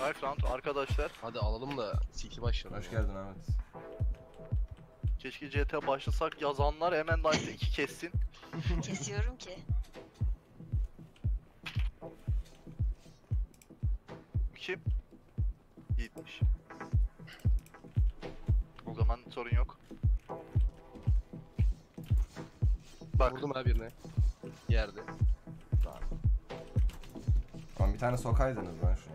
Life round arkadaşlar. Hadi alalım da siki başlayalım. Hoş geldin Ahmet. Keşke CT başlasak, yazanlar hemen life'da 2 kessin. Kesiyorum ki. Kim? Yiğitmiş. O zaman sorun yok. Bak. Vurdum abi birine. Yerde. Lan bir tane sokaydınız lan şuna.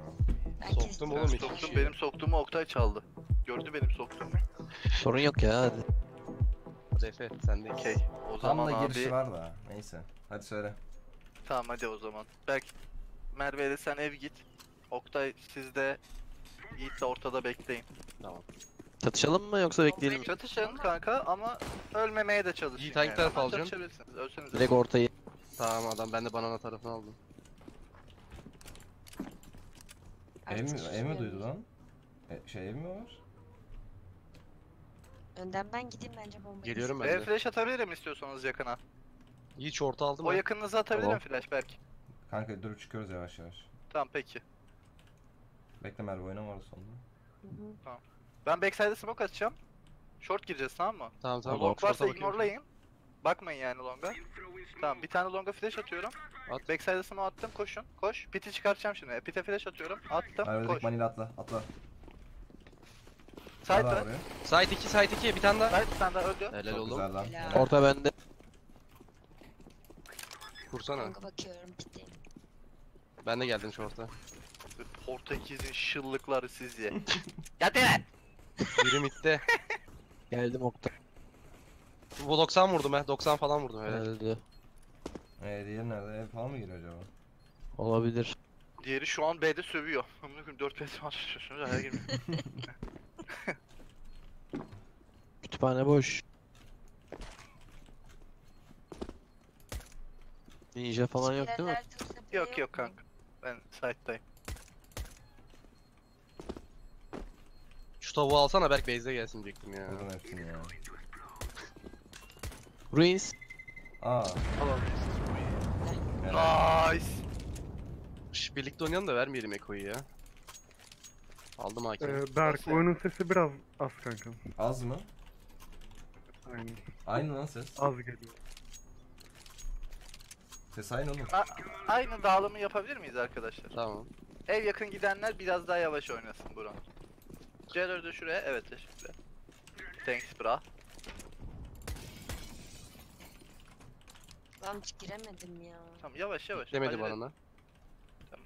Soktum oğlum, soktum. Benim soktuğumu Oktay çaldı. Gördü benim soktuğumu. Sorun yok ya, hadi. Hadi Efe, sen de okey. O zaman da girişi abi... var da. Neyse. Hadi söyle. Tamam hadi o zaman. Berk, Merve'yle sen ev git. Oktay siz de Yiğit'le ortada bekleyin. Tamam. Çatışalım mı yoksa bekleyelim mi? Çatışalım kanka ama ölmemeye de çalışın. Yiğit hangi tarafı alacaksın? Direkt ortayı. Tamam adam, ben de banana tarafını aldım. Ev mi duydu lan? Ev mi var? Önden ben gideyim bence, bombayı. Geliyorum ben de. Flash atabilirim istiyorsanız yakına. Hiç orta aldım. O yakınınıza atabilirim tamam. Flash belki. Kanka dur, çıkıyoruz yavaş yavaş. Tamam peki. Bekle Merve, oynama orası sonunda. Tamam. Ben backside'e smoke atacağım. Short gireceğiz, tamam mı? Tamam tamam. Long varsa ignorelayın. Bakmayın yani longa. Tamam bir tane longa flash atıyorum. At. Backside'e smoke attım, koşun. Koş. Pit'i çıkartacağım şimdi. Pit'e flash atıyorum. Attım. Merve koş. Manila atla. Atla. Side var. Side 2, side 2. Bir tane daha. Side bir tane daha öldü. Helal oğlum. Orta bende. Kursana. Longa bakıyorum, pit'teyim. Ben de geldim short'a. Portekiz'in şıllıkları siz ye. Yatı lan! Yürü midde. Geldim Oktay. Bu 90 vurdum he, 90 falan vurdum öyle. Öldü. Diğeri nerede? Ev falan mı geliyor acaba? Olabilir. Diğeri şu an B'de sövüyor. Amınakım 4 PS var şaşırıyorsunuz, hala girmiyor. Kütüphane boş. Ninja falan yok değil mi? Yok yok kanka. Ben site'dayım. Şu tavuğu alsana Berk, base'e gelsin diyecektim ya. Buradan etsin ya. Ruins. Aaa. Nice. Şu birlikte oynayalım da vermeyelim Eko'yu ya. Aldım hakimi. Berk, oyunun sesi biraz az kanka. Az mı? Aynı. Aynı lan ses. Az geliyor. Ses aynı oğlum. Aynı dağılımı yapabilir miyiz arkadaşlar? Tamam. Ev yakın gidenler biraz daha yavaş oynasın buranın. C4'ü şuraya, evet teşekkürler. Thanks bra. Lan hiç giremedim ya. Tamam yavaş yavaş. Demedi bana lan. Tamam.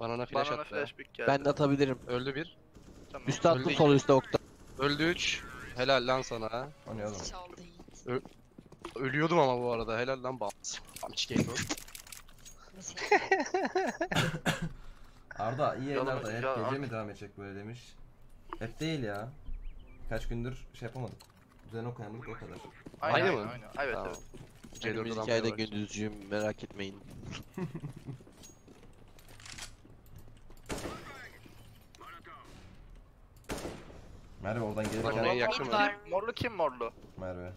Banana flash attı. Ben de atabilirim. Öldü bir. Tamam. Üste attım, sol üstte Okta. Öldü 3. Helal lan sana ha. O ne oğlum? Ölüyordum ama bu arada, helal lan bas. Amçı geliyor. Arda iyi evler de hep gece mi devam edecek böyle demiş. Hep değil ya. Kaç gündür şey yapamadık. Düzene koyamadık o kadar. Aynı mı? Aynen. Evet tamam. Evet. Önümüz hikayede gündüzcüyüm, merak etmeyin. Merve oradan gelirken... Morlu kim morlu? Merve.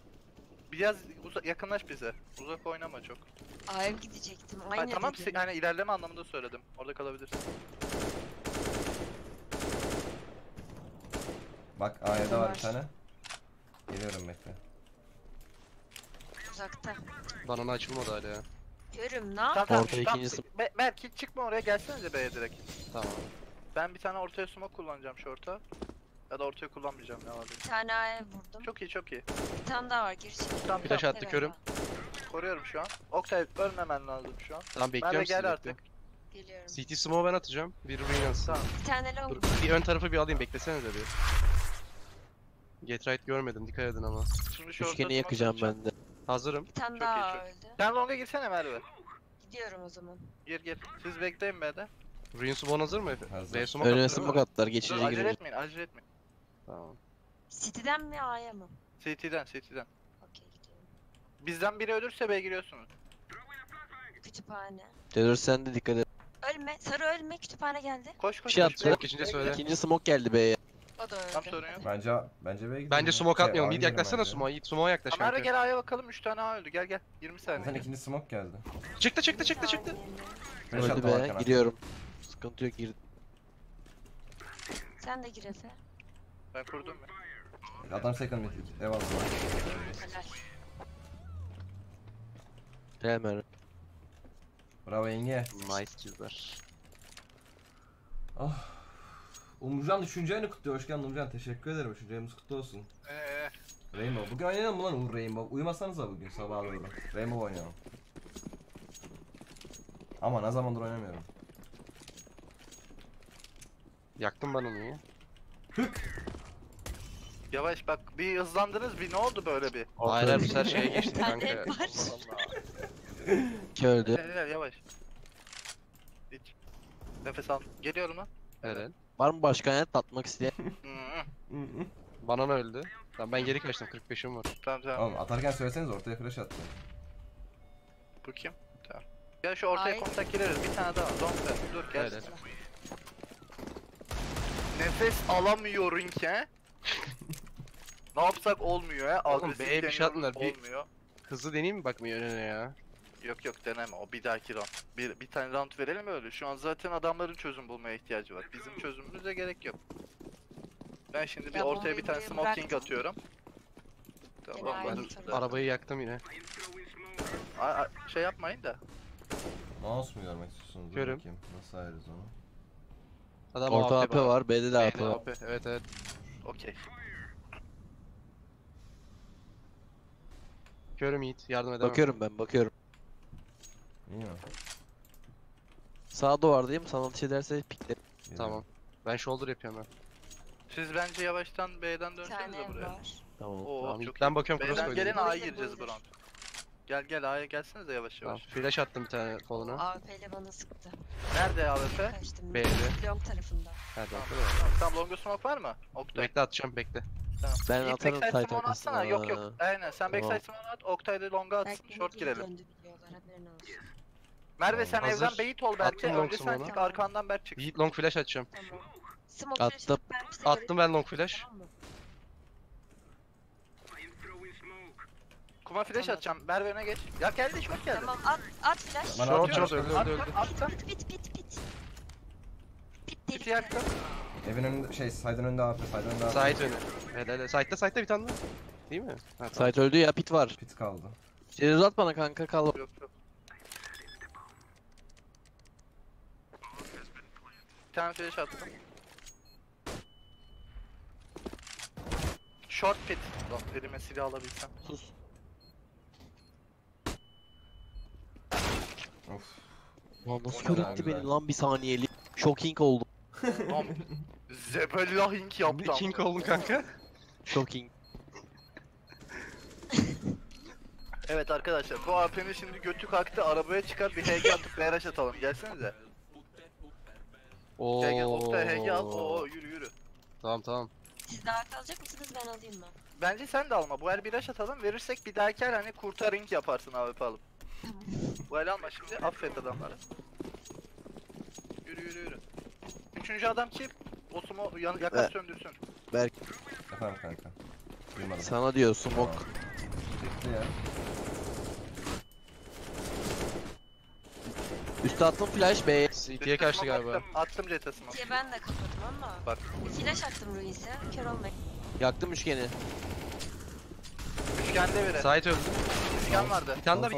Biraz yakınlaş bize. Uzak oynama çok. A'ya gidecektim. Aynen. Hayır, tamam yani ilerleme anlamında söyledim. Orada kalabilirsin. Bak A'ya da var bir tane. Geliyorum bekle. Uzakta. Bana onu açılmadı hala ya. Görüm ne yapayım? Orta ikincisi. Belki çıkma oraya, gelsenize B'ye direkt. Tamam. Ben bir tane ortaya smoke kullanacağım short'a. Ya da ortaya kullanmayacağım ne var diye. Bir tane A'ya vurdum. Çok iyi çok iyi. Bir tane daha var girişim. Bir taş attı körüm. Koruyorum şu an. Oktay ölmemen lazım şu an. Tamam bekliyorum. Merve gel artık. Geliyorum. CT smoke ben atacağım. Bir ruin yansın. Bir tane long. Dur, bir ön tarafı bir alayım, beklesenize bir. Get right görmedim, dikkat edin ama. Üçgeni yakacağım ben de. Hazırım. Bir tane daha öldü. Sen longa girsene Merve. Gidiyorum o zaman. Gir. Siz bekleyin B'de. Ruin smoke hazır mı efendim? Hazır. Önüne smoke attılar, geçince girelim. Acele etmeyin. Tamam. City'den mi A'ya mı? City'den. Bizden biri ölürse B'ye giriyorsunuz. Kütüphane. Terör sende, dikkat et. Ölme, sarı ölme, kütüphane geldi. Koş. İkinci smoke geldi B'ye. Atladı önce. Bence B'ye gidelim. Bence smoke atmayalım. Yiğit yaklaşsana smoke'a. Yiğit smoke'a yaklaş. Merve gel A'ya bakalım. 3 tane A öldü. Gel gel. 20 saniye. Zaten ikinci smoke geldi. Çıktı. Öldü be. Giriyorum. Sıkıntı yok, girdim. Sen de gir Efe. Ben kurdum ben. Adam second mid. Eyvallah. Helal. Merve. Bravo yenge. Nice kızlar. Ah. Umurcan 3. ayını kutluyor. Hoş geldin Umurcan. Teşekkür ederim. 3. ayımız kutlu olsun. Reymo. Bugün oynayalım mı lan Reymo? Uyumasanıza bugün sabahları. Reymo oynayalım. Ama ne zamandır oynamıyorum. Yaktım ben onu ya. Hık. Yavaş bak, bir hızlandınız, bir ne oldu böyle bir? Aynen bu her şeye geçti kanka. Köldü. Yavaş. Hiç. Nefes al. Geliyorum lan. Evet. Var mı başka hayat tatmak isteyen? Bana ne öldü? Tamam ben geri kaçtım, 45'im var. Tamam. Oğlum atarken söyleseniz, ortaya flash attı. Bu kim? Tamam. Ya şu ortaya kontak gireriz, bir tane daha. Don'ta dur gel. Evet. Nefes alamıyorun ki he? Ne yapsak olmuyor he? Oğlum B'ye bir şey atınlar, bir hızlı deneyim mi bakmıyor önüne ya? Yok deneme, o bir dahaki round. Bir tane round verelim öyle, şu an zaten adamların çözüm bulmaya ihtiyacı var. Bizim çözümümüze gerek yok. Ben şimdi bir ortaya bir tane smoking atıyorum. Tamam ben arabayı yaktım yine. Şey yapmayın da. Mouse mu görmek istiyorsunuz? Görüm. Nasıl ayırırız onu? Adam orta AP var, B'de de AP var. Evet. Okey. Bakıyorum Yiğit, yardım edemem. Bakıyorum. İyi mi? Sağ duvardayım, sana atış ederse piklerim. Tamam. Ben shoulder yapıyorum ben. Siz bence yavaştan B'den dönseniz de buraya. Var. Tamam. Tamam. Ben bakıyorum cross koydum. B'den gelin A'ya gireceğiz buram. Gel A'ya gelseniz de yavaş. Flash attım bir tane koluna. AWP'yle bana sıktı. Nerede AWP? B'de. Long tarafında. Tamam, longa smoke var mı? Oktay. Bekle atacağım, bekle. Tamam. Ben atarım tight arkasına. Yok. Aynen sen tamam. Backside smoke at, Oktay da longa atsın, short girelim. Merve sen hazır. Evden bait ol Berk'e, önce sen çık arkandan Berk çık. Yiğit long flash atacağım. Tamam. Attım ben long flash. Tamam. Kuma flash atacağım. Merve öne geç. Ya geldi, şort geldi. Tamam at flash. Ben öldü. Pit yaktım. Evin önünde side'ın önünde abi. Side önü. Evet. Side'da bir tane var. Değil mi? Evet, side öldü ya, pit var. Pit kaldı. Seni uzat bana kanka, kal. Yok. Bir tane flash attım. Short pit. Lan elime silah alabilsem. Sus. Of. Lan nasıl kör etti beni lan bir saniyeli. Shocking oldum. Lan zebellahing yaptım. King oldun kanka. Shocking. Evet arkadaşlar, bu AP'nin şimdi götü kalktı, arabaya çıkar bir HG atıp BRH atalım, gelsenize. Ooo. Gel Oktay HG al, yürü. Tamam. Siz daha kalacak mısınız, ben alayım mı? Bence sen de alma, bu el bir BRH atalım, verirsek bir dahaki el hani kurtarink yaparsın AWP alıp. Bu el alma şimdi, affet adamları. Yürü. Üçüncü adam kim? Osumu yaklaş söndürsün. Berk. Efendim kanka. Duymadım. Sana diyor smoke. Çıktı ya. Üste attım flash be. CT'ye kaçtı galiba. Attım jetasımı. Ben de kapattım ama. Bak. Flash attım Ruiz'e. Kör olmayın. Yaktım üçgeni. Üçgende biri. Sait öldü. Üçgen vardı. Bir tane daha.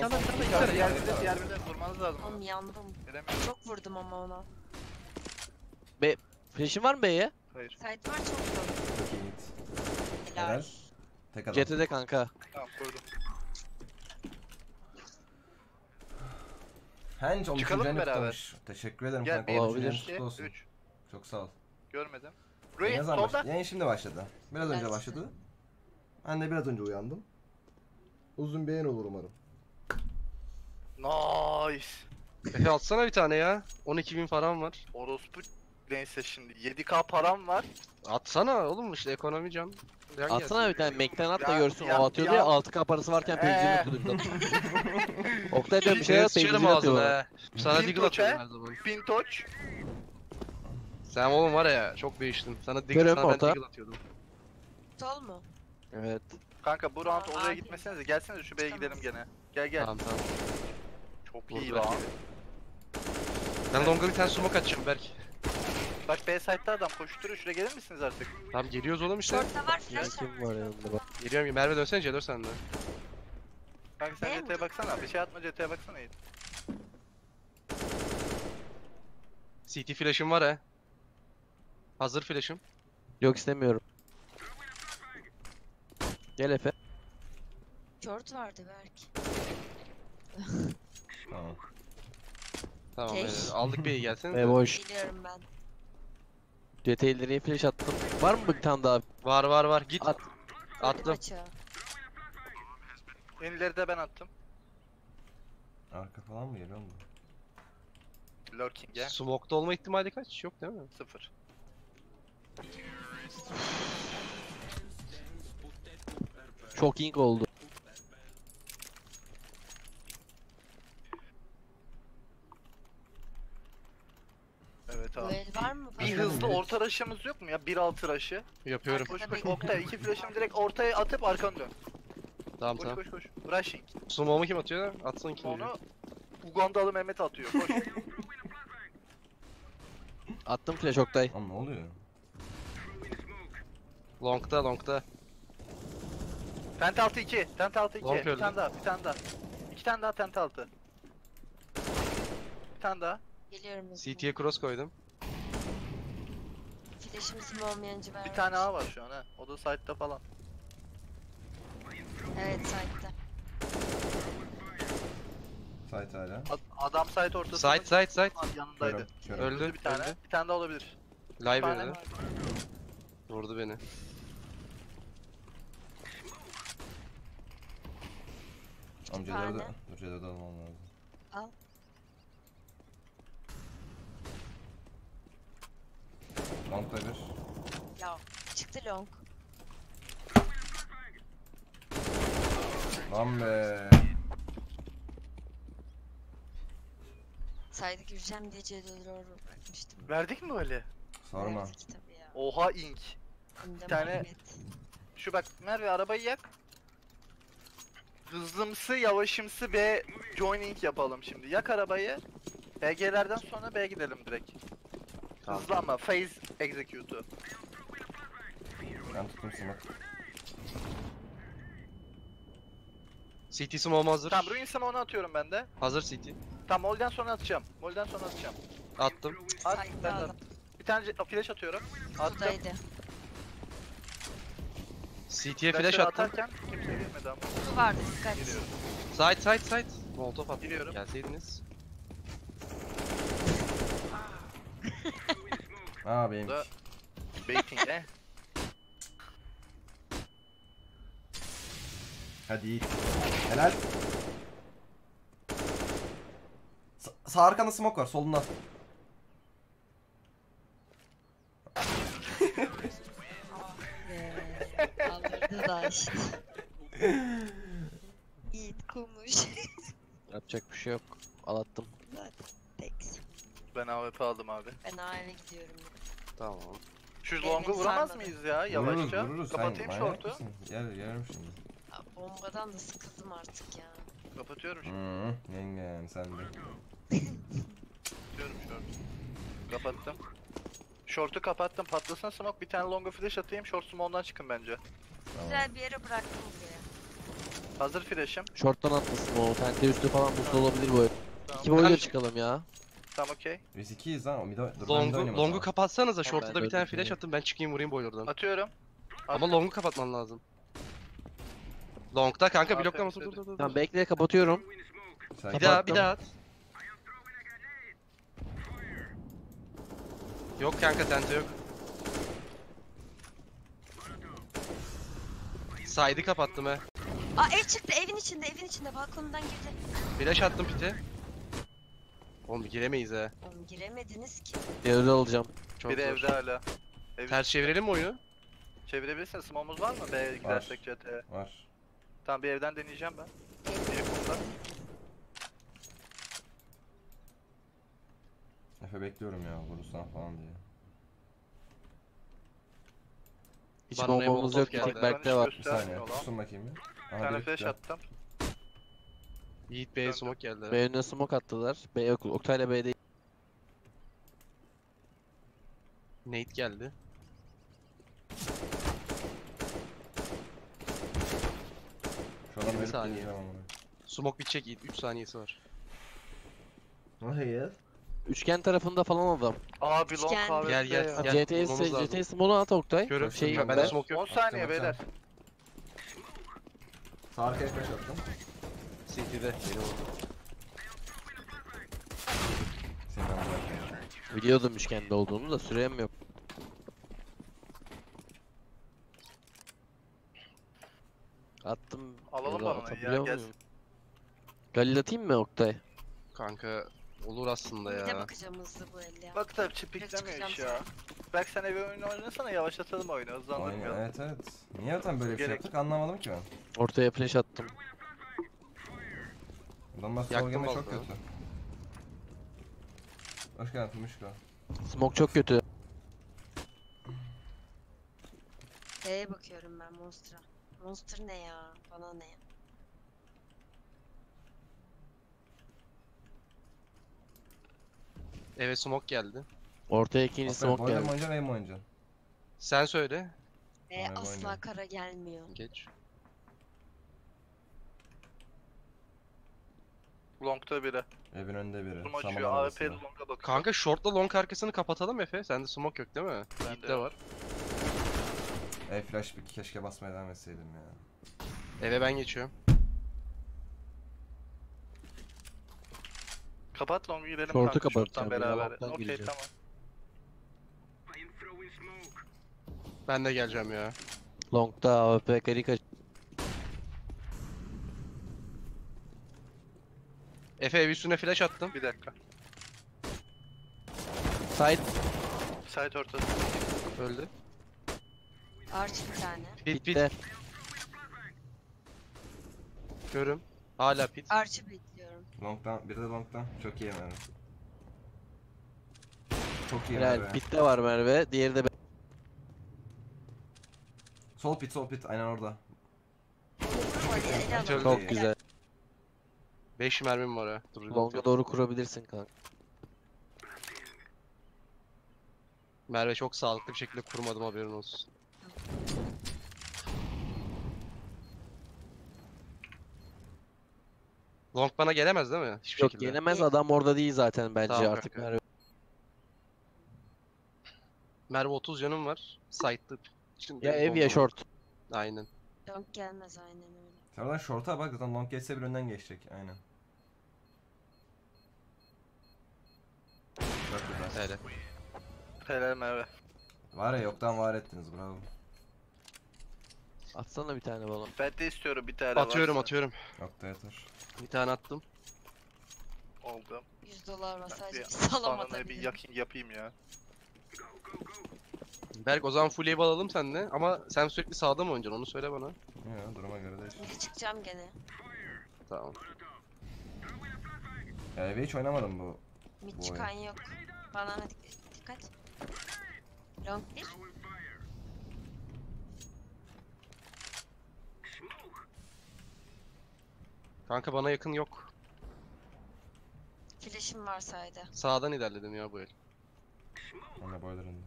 Diğer birine vurmanız lazım. Oğlum yandım. Çok vurdum ama ona. B. Flash'in var mı B'ye? Hayır. Sait var, çok iyi. Helal. Tek adam. CT'de kanka. Tamam koydum. Hence çıkalım beraber. Teşekkür ederim. Gel B2 3. Çok sağ ol. Görmedim. Ruin solda. Yayın şimdi başladı. Biraz önce başladı. Ben de biraz önce uyandım. Uzun bir yayın olur umarım. Nice. Efe atsana bir tane ya. 12.000 param var. Orospu neyse şimdi. 7k param var. Atsana oğlum işte, ekonomi cam. Atsana bir tane Mac'ten at da görsün, o atıyordu ya, 6k parası varken pencini tutuyordum. Oktay diyorum bir şeyler pencini atıyor. Sana deagle atıyorum her zaman. Pintoç. Sen oğlum var ya çok değiştin. Sana Diggle'dan ben Diggle atıyordum. Tal mı? Evet. Kanka bu round oraya gitmesenize, gelsenize şu B'ye gidelim gene. Gel gel. Tamam tamam. Çok iyi lan. Ben longa bir tane smoke atacağım Berk. Bak B side'da adam koşturuyor, şuraya gelir misiniz artık? Tamam geliyoruz oğlum işte. Kim var yanımda bak. Geliyorum. Merve dönsene C4 sende. Kanka sen CT'ye baksana, bir şey atma CT'ye baksana Yiğit. CT flash'ım var ha. Hazır flash'ım. Yok istemiyorum. Gel Efe. Short vardı Berk. Tamam. Tamam aldık B'yi gelsin. Ve boş. Gidiyorum ben. CT'leriye flash attım. Var mı bir tane daha? Var var var git. At. Attım. En ileri de ben attım. Arka falan mı geliyor mu? Lurking'e. Smoke'da olma ihtimali kaç? Yok değil mi? 0. Çok ink oldu. Evet abi. Var mı? Bir hızlı orta rush'ımız yok mu ya? 1-6 rush'ı. Yapıyorum. Koş koş Oktay, 2 flash'ımı direkt ortaya atıp arkanı dön. Tamam koş, tamam. Koş koş koş. Rushing. Sumomu kim atıyor? Atsın kim? Onu Ugandalı Mehmet atıyor. Koş. Attım flash Oktay. Lan ne oluyor? Long'da long'da. Tent altı 2. Tent altı 2. Bir tane daha, bir tane daha. 2 tane daha tent altı. Bir tane daha. Geliyorum. CT'ye cross koydum. Flash'ımız olmayan civarı. Bir tane A var şu an ha. O da side'da falan. Evet side'da. Side hala. Adam side ortasında. Side side side. Yanındaydı. Öldü bir tane. Öldü. Bir tane daha olabilir. Live vurdu beni. Amcaları da, amcaları da almam lazım. Al. Long da bir. Ya çıktı long. Lan be. Saydık gireceğim diye CD'leri bırakmıştım. Verdik mi öyle? Sorma. Oha ink. Bir tane. Şu bak Merve arabayı yak. Hızlımsı, yavaşımsı B joining yapalım şimdi. Yak arabayı. BG'lerden sonra B'ye gidelim direkt. Tamam. Hızlanma. Phase execute'u. Ben tuttum smoke. CT smoke'um hazır. Tamam ruin smoke'unu atıyorum ben de. Hazır CT. Tamam molden sonra atacağım. Molden sonra atacağım. Attım. At, ben at. Bir tane flash atıyorum. Attım. Sudaydı. CT'ye flash attım. Kimse girmedi ama. Su vardı, dikkat. Side, side, side. Molotov attım. Giriyorum. Gelseydiniz. Aa benimki. Baiting he. Hadi iyi. Helal. Sağ arkanda smoke var, solunda. Yiğit kumuş. Yapacak bir şey yok. Alattım. Ben AWP aldım abi. Ben AWP'e gidiyorum. Tamam. Şu longu vuramaz mıyız ya? Yavaşça. Kapatayım short'u. Gelirim şimdi. Bombadan da sıkıldım artık ya. Kapatıyorum şimdi. Yengem sen de. Kapatıyorum short'u. Kapattım. Short'u kapattım. Patlasın smoke. Bir tane longa flash atayım. Short smoke'dan çıkın bence. Tamam. Güzel bir yere bıraktım buraya. Hazır flash'ım. Short'tan atmışsın o. Tente üstü falan buzlu olabilir bu ev. Tamam. 2 boyla çıkalım ya. Tamam okey. Biz 2'yiz lan. Longu kapatsanıza. Short'ta da bir tane flash atın. Ben çıkayım vurayım boylardan. Atıyorum. Ama longu kapatman lazım. Long'da kanka bloklamasın. Dur dur dur. Tamam bekle kapatıyorum. Sen bir daha at. Yok kanka tente yok. Saydı kapattım he. Aa ev çıktı, evin içinde balkonundan girdi. Flash attım pite. Oğlum giremeyiz he. Oğlum giremediniz ki. Evde alacağım. Çok biri zor. Evde hala. Ters çevirelim mi oyunu? Çevirebilirsin. Smomuz var mı? B'ye gidersek CT'ye. Var. Tamam bir evden deneyeceğim ben. Biri burada. Efe bekliyorum ya vurursan falan diye. Hiç bombamız yok. Tek Berk'te var. Bir saniye. Tutsun bakayım ya. Bir tane flash attım. Yiğit B'ye smoke geldi. B'ye önüne smoke attılar. B yok. Oktay'la B'de. Nate geldi. Şu an 20 saniye. Smoke bitecek Yiğit. 3 saniyesi var. Hayır. Üçgen tarafında falan adam. Abi long kahve. Gel gel. CTS smoke'u at Oktay. Şey, ben smoke yok. 10 saniye beyler. Sağ arkaya flash attım. CT'de beni vurdu. Biliyordum üçgende olduğunu da sürem yok. Attım. Alalım bana ya. Galil atayım mı Oktay? Kanka olur aslında ya. Bir de bakacağım hızlı bu el ya. Bak tabi çipiklemiyor hiç ya. Belki sen ev oyunu oynasana, yavaşlatalım oyunu, hızlandırmayalım. Aynen, evet. Niye zaten böyle bir şey yaptık anlamadım ki ben. Ortaya flash attım. Ulan bak sorgeme çok kötü. Hoş geldin Müşka. Smoke çok kötü. B'ye bakıyorum ben, Monster'a. Monster ne ya? Bana ne ya? Eve smoke geldi. Ortaya ikinci smoke geldi. Oyuncan Reymo oyuncan. Sen söyle. Asla kara gelmiyor. Geç. Long'ta biri. Evin önünde biri. Kanka short'la long arkasını kapatalım Efe. Sende smoke yok değil mi? Bende var. Flash bir keşke basmaya devam etseydim ya. Eve ben geçiyorum. Kapat long'u girelim. Short'u kapatacağım beraber. Okey tamam. Ben de geleceğim ya. Long'ta AWP karika. Efe üstüne flash attım. Bir dakika. Side ortası. Öldü. Airship bir tane. Pit. Görüm. Hala pit. Airship bekliyorum. Long'dan. Bir de long'dan. Çok iyi Merve. Çok iyi Merve. Yani pit'te var Merve. Diğeri de... Sol pit. Aynen orada. Çok güzel. 5 mermim var ha. Long'a doğru kurabilirsin kanka. Merve çok sağlıklı bir şekilde kurmadım, haberin olsun. Long bana gelemez değil mi? Hiçbir şekilde. Yok gelemez, adam orada değil zaten bence tamam, artık kanka. Merve 30 canım var. Sight'lı. Ya ev ya short. Aynen. Long gelmez aynen öyle. Şuradan short'a bak, zaten long geçse bir önden geçecek. Aynen. Helal. Helal Merve. Var ya yoktan var ettiniz, bravo. Atsana bir tane balon. Ben de istiyorum bir tane. Atıyorum. Yok da yeter. Bir tane attım. Oldu. $100 masaj bir salamadım. Bir yakın yapayım ya. Berk o zaman full ev alalım seninle, ama sen sürekli sağda mı oynayacaksın onu söyle bana. Ya duruma göre değişiyor. Çıkacağım gene. Tamam. Ya evi hiç oynamadım bu. Mid çıkan yok. Bana dikkat. Long bir. Kanka bana yakın yok. Flash'im varsaydı. Sağdan ilerledim ya bu el. Bana boylarında.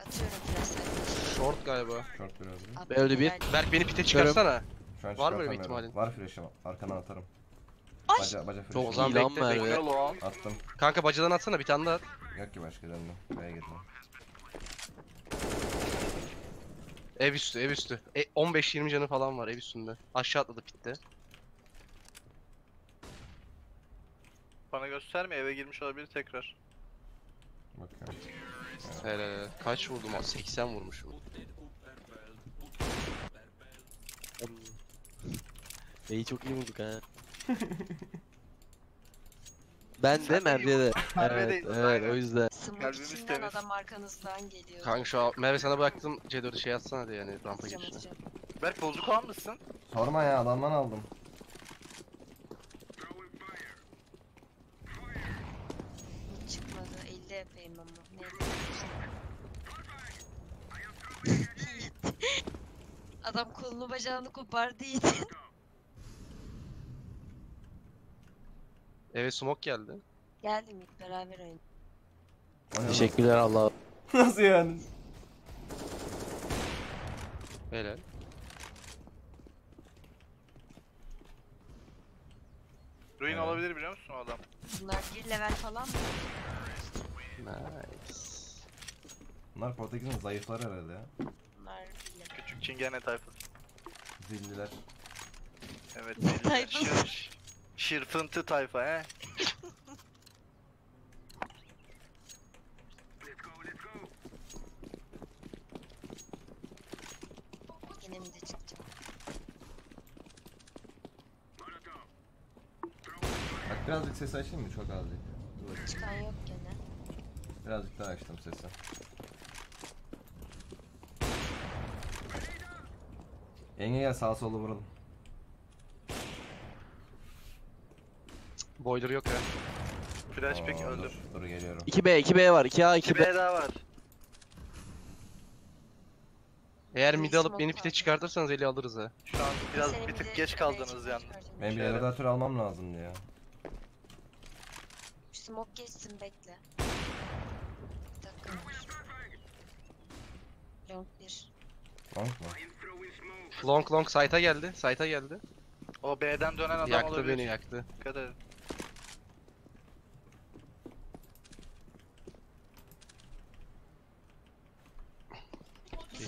Atıyorum biraz. Short galiba. Short biraz. Öldü bir. Berk beni pite çıkarsana. Var mı öyle ihtimalin? Var flash'ım. Arkadan atarım. Baca flash. Çok zaman bekle. Attım. Kanka bacadan atsana bir tane daha at. Yok ki başka canım. B'ye girdim. Ev üstü. 15-20 canı falan var ev üstünde. Aşağı atladı pitte. Bana gösterme, eve girmiş olabilir tekrar. Bakıyorum. Hele kaç vurdum? 80 vurmuşum. Çok iyi bulduk ha. Ben de Merve'ye de. Evet o yüzden. Smoke içinden adam arkanızdan geliyor. Kanka şu an Merve sana bıraktım C4'ü şey atsana diye, yani rampa girişine. Berk bozuk almışsın. Sorma ya, adamdan aldım. Çıkmadı. 50 yapayım ama. Ne yapayım? Adam kolunu bacağını kopardı Yiğit'in. Evet, smoke geldi. Geldim Yiğit, beraber oynayalım. Teşekkürler Allah. Nasıl yani? Helal. Ruin alabilir biliyor musun adam? Bunlar 1 level falan mı? Nice. Bunlar Portekiz'in zayıfları herhalde ya. Bunlar küçük çingene tayfası. Zilliler. Evet, zilliler. Şırfıntı tayfa he. Yine mi de çıkacağım? Bak birazcık sesi açayım mı? Çok azlık. Çıkan yok gene. Birazcık daha açtım sesi. Yenge gel, sağa sola vurun. Boiler yok ya. Flash pick öldüm. Dur geliyorum. 2B, 2B var. 2A, 2B daha var. Eğer midi alıp beni pite çıkartırsanız eli alırız ha. Şu an biraz senin bir tık geç kaldınız yani. Ben bir elevatör almam lazımdı ya. Smoke geçsin, bekle. Bir dakika. Long 1. Long mu? Long long site'a geldi, site'a geldi. O B'den dönen adam yaktı olabilir. Yaktı beni, yaktı. Dikkat edin.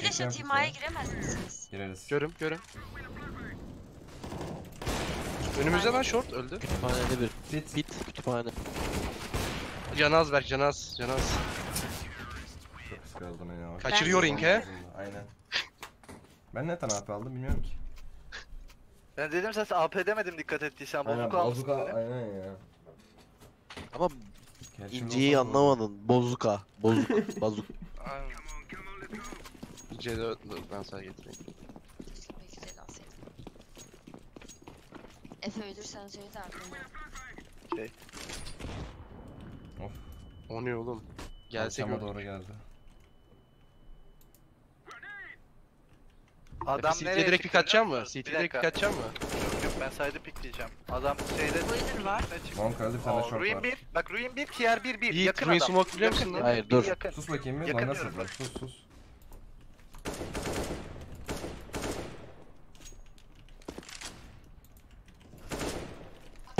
Flash atayım, A'ya giremez misiniz? Gireriz. Görüm, görüm. Önümüzde var short, öldü. Kütüphanede bir. Pit, pit, kütüphane. Canaz Berk, Canaz, Canaz. Çok sıkıldım ya. Kaçırıyor ink he. Aynen. Ben ne tane AP aldım bilmiyorum ki. Ben dedim sen AP demedim dikkat ettiysen. Bozuk almışsın. Aynen ya. Ama İnci'yi anlamadın. Bozuka. Bozuk. Bazuk. Aynen. İnci'ye de ben sana getireyim. Efe öldürsen söyle de aklımda. Okey. Of. O ne oğlum? Gelse gördüm. Doğru geldi. Adam nereye direkt kaçacak mı? City'ye direkt kaçacak mı? Yok ben sayda pikleyeceğim. Adam şeyde Ruin var. Monk öldü, sana short var. Ruin 1. Bak Ruin 1, TR 1 1. Yakın Ruin adam. Ruin smoke biliyor musun lan? Hayır dur. Yakın. Sus bakayım bir. Lan nasıl bak? Sus sus.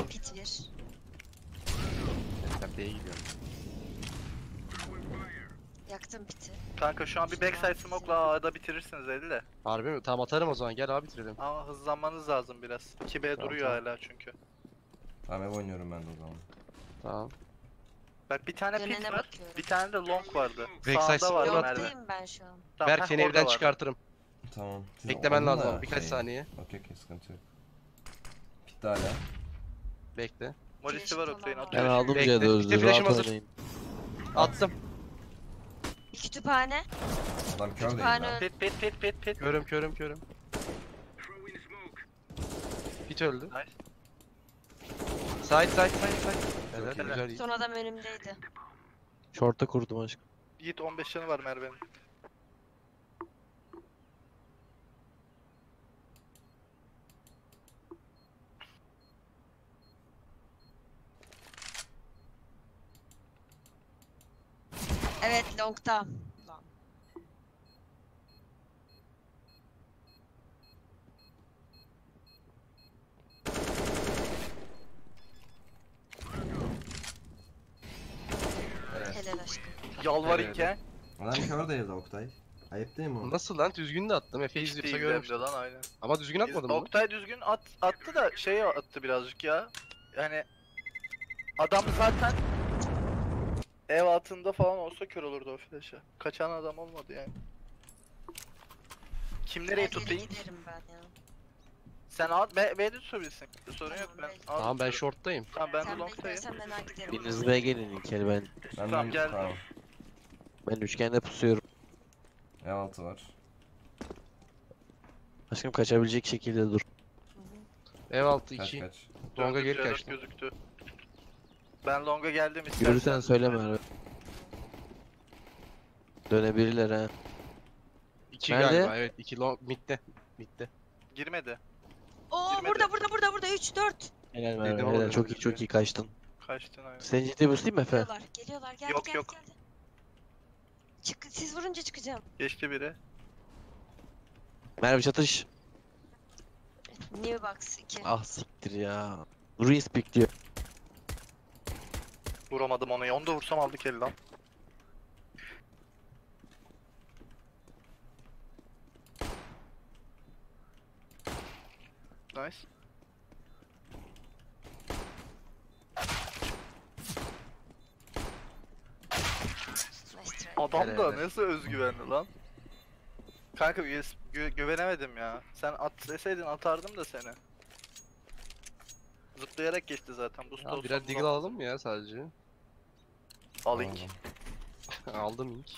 Pit 1. Ben B'ye gidiyorum. Yaktım piti. Kanka şu an bir backside smoke'la A'da bitirirsiniz eli de. Harbi mi? Tamam atarım o zaman, gel A bitirelim. Ama hızlanmanız lazım biraz. 2B tamam, duruyor tamam. Hala çünkü. Tamam ev oynuyorum ben de o zaman. Tamam. Bak bir tane pit var, bir tane de long vardı. Sağda var Merve. Yoktayım ben şu an. Tamam, Berk seni evden çıkartırım. Tamam. Beklemen lazım da, birkaç saniye. Okey okey, sıkıntı yok. Pit de hala. Bekle. Molisi var Oktay'ın, atıyorum. Ben aldım C'de özür, rahat oynayın. Attım. Kütüphane. Adam kör değil. Pit. Körüm. Pit öldü. Nice. Side. Evet, güzel. Son adam önümdeydi. Short'a kurdum aşkım. Yiğit 15 canı var Merve'nin. Evet, long'ta. Helal aşkım. Yalvar inke. Lan kör değil Oktay. Ayıp değil mi o? Nasıl lan? Düzgün de attım. Efe izliyorsa görmüştüm. Lan, aynen. Ama düzgün atmadım mı? Oktay düzgün attı da şeye attı birazcık ya. Yani adam zaten ev altında falan olsa kör olurdu o flash'a. Kaçan adam olmadı yani. Kim nereye tutayım? Giderim ben ya. Sen alt B'de tutabilirsin. Sorun tamam, yok ben. Tamam ben short'tayım. Tamam ben de long'tayım. Biriniz B'ye gelin ilkel ben. Tamam geldim. Tamam. Ben üçgende pusuyorum. Ev altı var. Aşkım kaçabilecek şekilde dur. Ev altı 2. Long'a geri kaçtı. Gözüktü. Ben long'a geldim istersen. Görürsen söyleme abi. Dönebilirler ha. 2 galiba evet, 2 long mid'de. Bitti. Girmedi. Oo girmedi. burada 3 4. Helal Merve, helal. Çok iyi, çok iyi kaçtın. Kaçtın aynen. Seni ciddi boostlayayım mı Efe? Geliyorlar. Geldi, yok, geldi, yok. Geldi. Çık, siz vurunca çıkacağım. Geçti biri. Merve çatış. New box 2. Ah siktir ya. Ruiz bekliyor. Vuramadım onu. Onu da vursam aldık eli lan. Nice. Adam da nasıl özgüvenli lan? Kanka güvenemedim ya. Sen at deseydin atardım da seni. Zıplayarak geçti zaten. Bu ya, birer digil alalım mı ya sadece? Al ilk. Aldım ilk.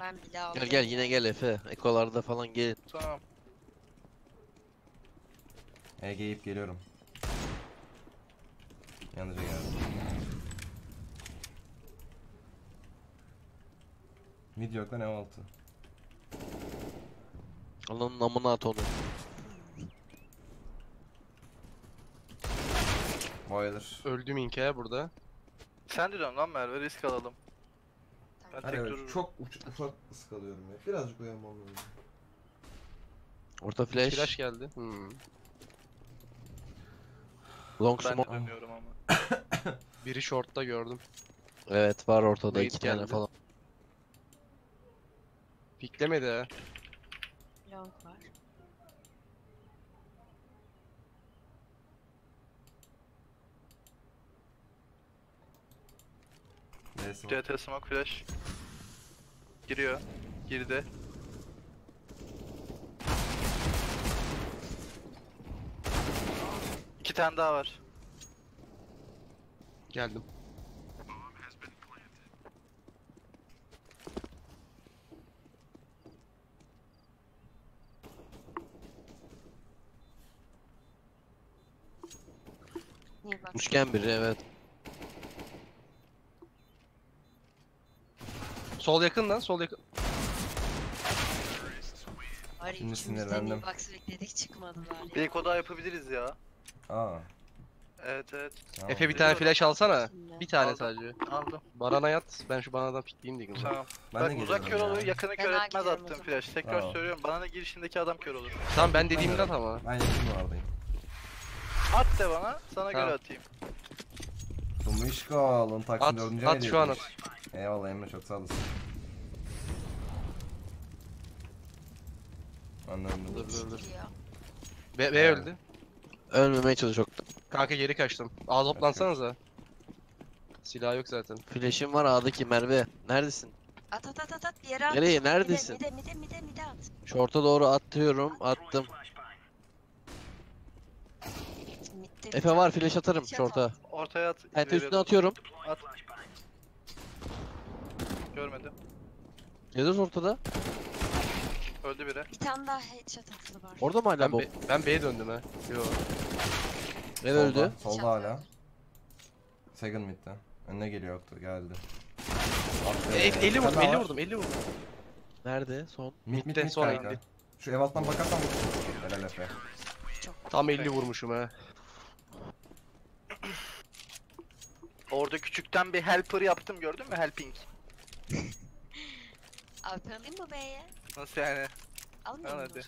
Ben bile aldım. Gel gel yine gel Efe. Ekolarda falan gel. Tamam. Ege'yip geliyorum. Yalnızca geldim. Mid yok lan, M6. Allah'ın namına at onu. Bayılır. Öldüm inkaya burada. Sen de dön lan Merve, risk alalım. Ben hadi tek dururum. Çok ufak risk alıyorum ya. Birazcık uyanmam lazım. Orta flash. Flash geldi. Long smoke. Ben dönüyorum ama. Biri short'ta gördüm. Evet var ortada, Yiğit iki geldi. Tane falan. Piklemedi ha. Long var. CT smoke flash. Giriyor. Girdi. İki tane daha var. Geldim. Üçgen biri, evet. Sol yakın lan, sol yakın. Hayır, üçümüz de new box bekledik, çıkmadı bari. Bir koda yapabiliriz ya. Aa. Evet. Tamam. Efe bir tane flash alsana. Bir tane aldım. Sadece. Aldım. Barana yat, ben şu banadan pikleyeyim diyeyim. Tamam. Ben uzak kör oluyor, yakını kör etmez attığım flash. Tekrar tamam. Söylüyorum, banana girişindeki adam kör olur. Tamam, ben dediğimde at ama. Ben yakın alayım. At de bana, sana göre atayım. Tomişko'nun taksim 4. ayı. At şu an at. Eyvallah Emre, çok sağ olasın. Anladım. Dur. B öldü. Ölmemeye çalışıyordum. Kanka geri kaçtım. A toplansanıza. Silah yok zaten. Flash'im var A'daki Merve. Neredesin? At bir yere at. Nereye, neredesin? Mide at. Şorta doğru atıyorum, attım. Efe var, flash atarım şorta. Ortaya at. Pente üstüne atıyorum. At. Görmedim. Yazıyoruz ortada. Öldü biri. Bir tane daha headshot atlı var. Orada mı hala bu? Ben B'ye döndüm ha. Yoo. Ne öldü? Solda hala. Second mid'den. Önüne geliyor Oktay, geldi. 50 vurdum. Nerede? Son. Mid'den son 50. Şu ev alttan bakarsan vurdum. Helal Efe. Tam 50 vurmuşum ha. Orada küçükten bir helper yaptım, gördün mü? Helping. Abi alayım mı B'ye? Nasıl yani? Almayayım mı?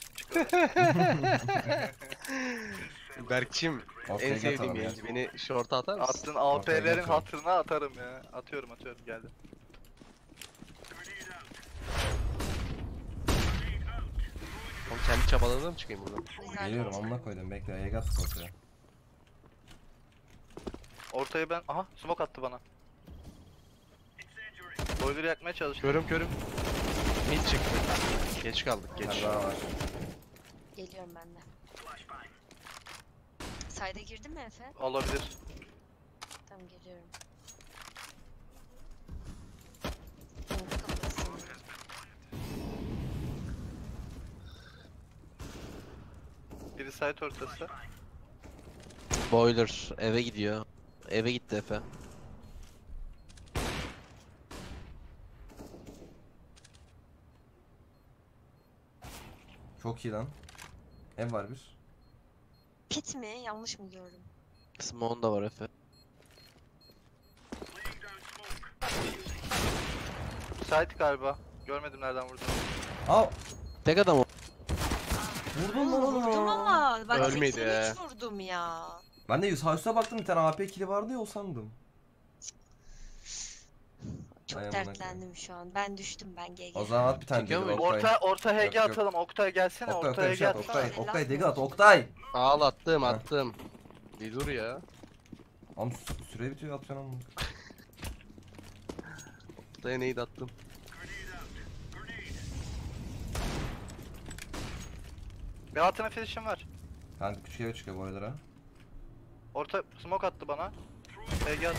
Berk'cim, en sevdiğim yayıncı. Beni short'a atar mısın? Attın AP'lerin hatırına atarım ya. Atıyorum, geldim. Oğlum kendi çabalarına mı çıkayım buradan? Geliyorum, onunla koydum. Bekle, Ayega spot ya. Ortaya ben, aha smoke attı bana. Boiler'ı yakmaya çalıştım. Körüm. Mid çıktı. Geç kaldık, geç. Geliyorum ben de. Sayda girdin mi Efe? Olabilir. Tamam, geliyorum. Biri site ortası. Boiler eve gidiyor. Eve gitti Efe. Çok iyi lan. Ev var bir. Pit mi? Yanlış mı gördüm? Smoke'un da var Efe. Müsait galiba. Görmedim nereden vurdum. Al. Tek adam o. Vurdum lan onu. Vurdum ama. Bak 83 vurdum ya. Ben de House'a baktım, bir tane AP kili vardı ya, o sandım. Çok dertlendim şu an. Ben düştüm, ben GG. O zaman at bir tane dege. Orta HG atalım. Oktay gelsene. Orta HG at. Oktay dege at. Oktay. Ağıl attım. Bir dur ya. Am süre bitiyor, atacağım ama. Oktay'a neydi attım? Bir altına finish'im var. Kanka küçük eve çıkıyor bu aralara. Orta smoke attı bana. HG attı.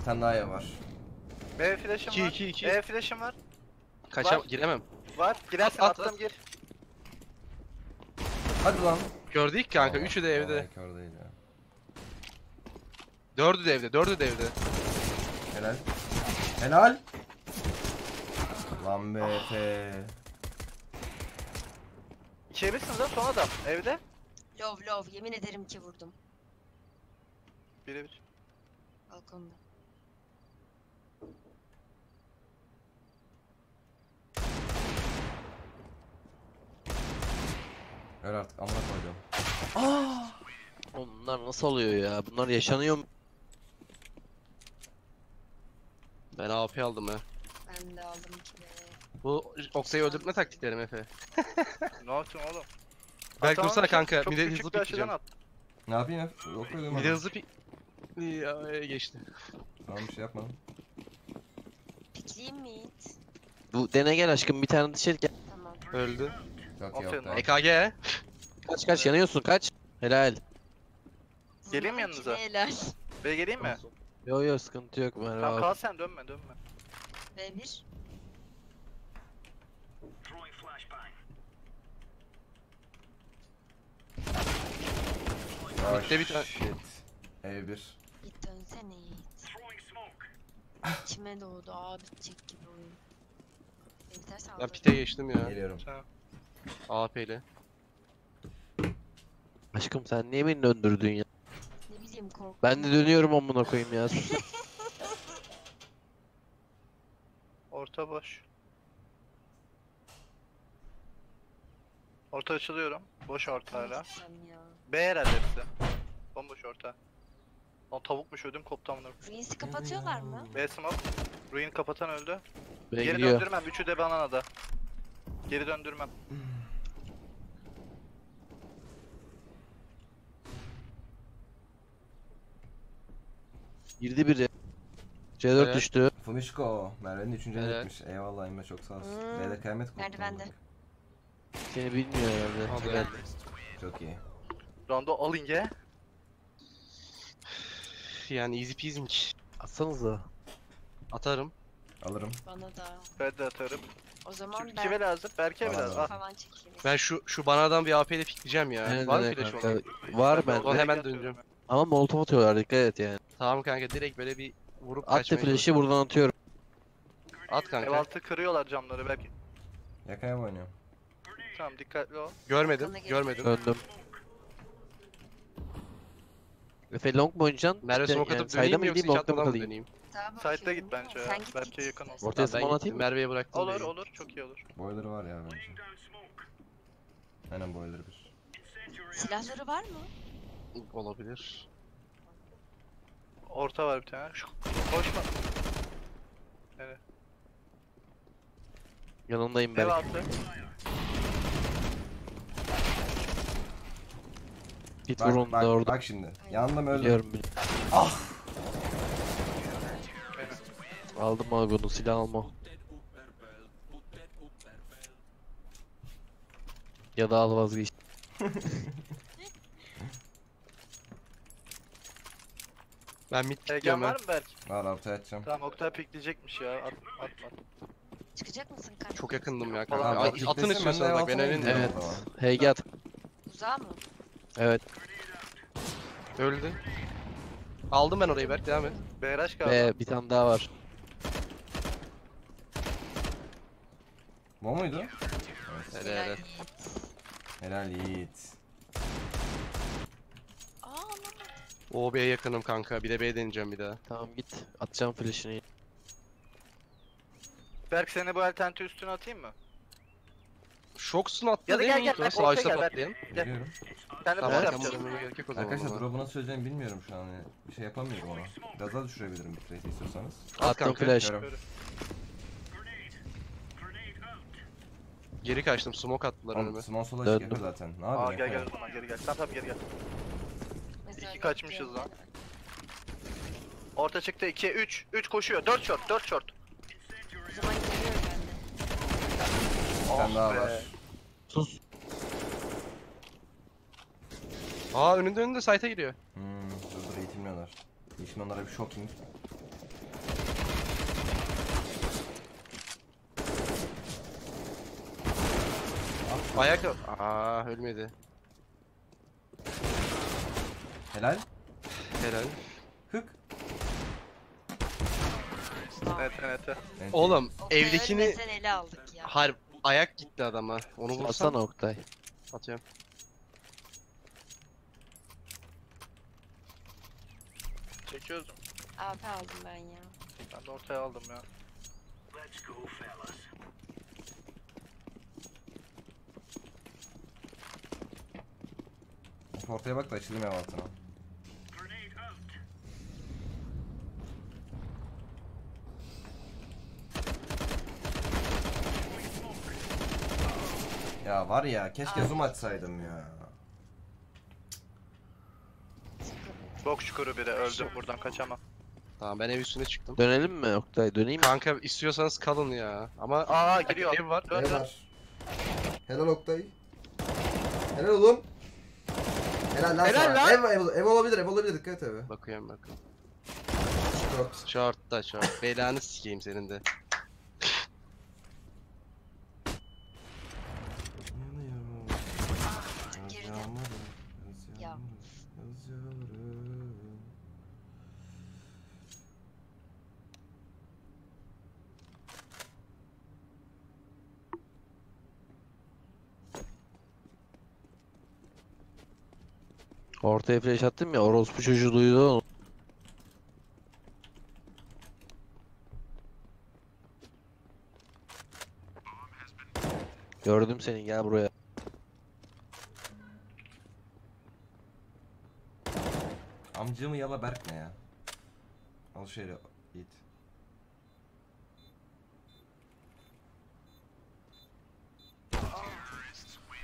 Bir tane daha var. B flash'ım var. B flash'ım var. Kaça var. Giremem. Var. Girersin at, attım at. Gir. Hadi lan. Gördük kanka. Üçü de evde. Dördü de evde. Helal. Lan be Efe. İçebilirsin lan, son adam evde. Love yemin ederim ki vurdum. Birebir. Balkonda. Öyle artık amına koyacağım. Aa! Onlar nasıl oluyor ya? Bunlar yaşanıyor mu? Ben AP aldım ha. Ben de aldım ki be. Bu Oktay'ı öldürme taktikleri Efe. Ne yaptın oğlum? Berk dursana kanka. Bir de hızlı pikleyeceğim. Ne yapayım ya? Bir de hızlı pikleyeceğim. Geçti. Tamam, bir şey yapmadım. Pikleyeyim mi Yiğit? Bu dene gel aşkım, bir tane dışarı gel. Tamam. Öldü. EKG. Kaç yanıyorsun, kaç. Helal. Geleyim yanınıza. Helal. B geleyim mi? Yo sıkıntı yok bana. Tamam kal sen, dönme. B1. Bitti bir tane. E1. Git dönsene Yiğit. İçime doğdu abi, bitecek gibi oyun. Ben pite geçtim ya. Geliyorum. AP'li. Aşkım sen niye beni döndürdün ya? Ne bileyim, korktum. Ben de dönüyorum amına koyayım ya. Orta boş. Orta açılıyorum. Boş orta hala. B herhalde hepsi. Bomboş orta. Lan tavukmuş, ödüm koptu amına koyayım. Ruins'i kapatıyorlar mı? B smoke. Ruin kapatan öldü. Geri gidiyor. Döndürmem. Üçü de bananada. Geri döndürmem. Girdi biri. C4 evet. Düştü. Fumişko. Merve'nin 3. gitmiş. Eyvallah İmme, çok sağ olsun. B'de kıyamet koptu. Nerede bende? Seni bilmiyor herhalde. Geldi. Çok iyi. Rondo al inge. Yani easy peasy. Atsanıza. Atarım. Alırım. Bana da. Ben de atarım. O zaman ben... Kime lazım? Berk'e mi lazım? Ben şu banadan bir AP'yle pikleyeceğim ya. Yani var mı flash olan? Var bende. Ben hemen döneceğim. Ama molotov atıyorlar, dikkat et yani. Tamam kanka, direkt böyle bir vurup at kaçmayı... At flash'i buradan atıyorum. At kanka. Evaltı kırıyorlar camları belki. Yakaya mı oynuyorum? Tamam, dikkatli ol. Görmedim. Döndüm. Efe long mu oynayacaksın? Merve smoke atıp döneyim mi yoksa hiç atmadan mı döneyim? Side'da git bence ya. Berk'e yakın olsun. Ortaya smoke atayım mı? Merve'ye bıraktım. Olur çok iyi olur. Boiler var ya bence. Aynen boiler bir. Silahları var mı? Olabilir. Orta var bir tane. Şu koşma. Evet. Yanındayım Berk. Git vur onu da orada. Bak şimdi. Yandım öldüm. Ah! Aldım abi bunu, silah alma. Ya da al, vazgeç. Ben mid çıkıyorum ben. Var mı Berk? Var, ortaya atacağım. Tamam, Oktay pikleyecekmiş ya. At. Çıkacak mısın kanka? Çok yakındım ya kanka. Atın istiyorsan bak, ben önünde. Evet. HG at. Uzağa mı? Evet. Öldü. Aldım ben orayı Berk, devam et. BRH kaldı. Bir tane daha var. Bu muydu? Evet. Helal. Helal Yiğit. O B'ye yakınım kanka. Bir de B'ye deneyeceğim bir daha. Tamam git. Atacağım flash'ını. Berk seni bu alternatı üstüne atayım mı? Şoksun attı ya da gel gel. Savaşta patlayalım. Sen de tamam, böyle yapacağım. Arkadaşlar drop'u nasıl söyleyeceğimi bilmiyorum şu an. Bir şey yapamıyorum ona. Biraz daha düşürebilirim bir trace istiyorsanız. Attım flash. Geri kaçtım. Smoke attılar önüme. Smoke sola çıkıyor zaten. Ne yapayım? Aa gel gel o zaman geri gel. Tamam geri gel. İki kaçmışız lan. Orta çıktı 2, 3, 3 koşuyor. 4 short, 4 short. O zaman geliyor bende. Ah be. Sus. Aa önünde site'a giriyor. Dur eğitimliyorlar. Şimdi onlara bir shocking. Ayak yok. Aa ölmedi. Helal. Helal. Hık. Evet. Oğlum Oktay evdekini ele aldık ya. Harp ayak gitti adama. Onu vursan atsana Oktay. Atıyorum. Çekiyoruz. AP aldım ben ya. Ben de ortaya aldım ya. Let's go fellas. Ortaya bak da açılım ev altına. Ya var ya keşke zoom açsaydım ya. Bok çukuru biri öldüm buradan kaçamam. Tamam ben ev üstüne çıktım. Dönelim mi Oktay döneyim mi? Kanka istiyorsanız kalın ya. Ama aa giriyor. Ev var. Ev var. Helal Oktay. Helal oğlum. Helal lan. Helal lan. Ev olabilir dikkat et. Bakıyorum Şortta şort. Belanı sikeyim senin de. Ortaya flash attım ya, orospu çocuğu duydu onu. Gördüm seni, gel buraya. Amcamı yala Berk ne ya? Al şöyle git.